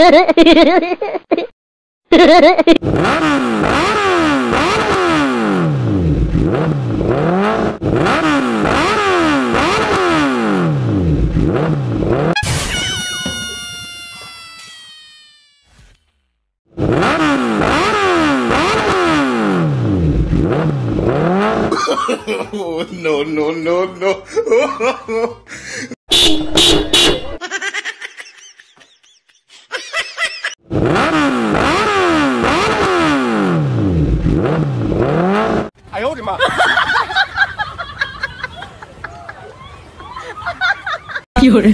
Oh, no. I hold him up. You're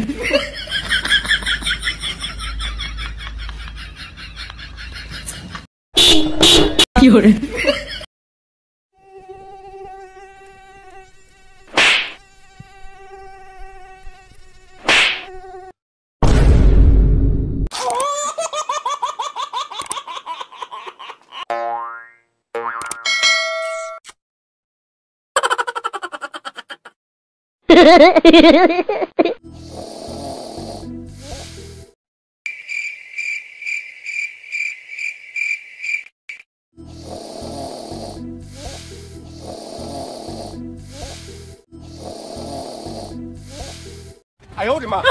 I hold him up.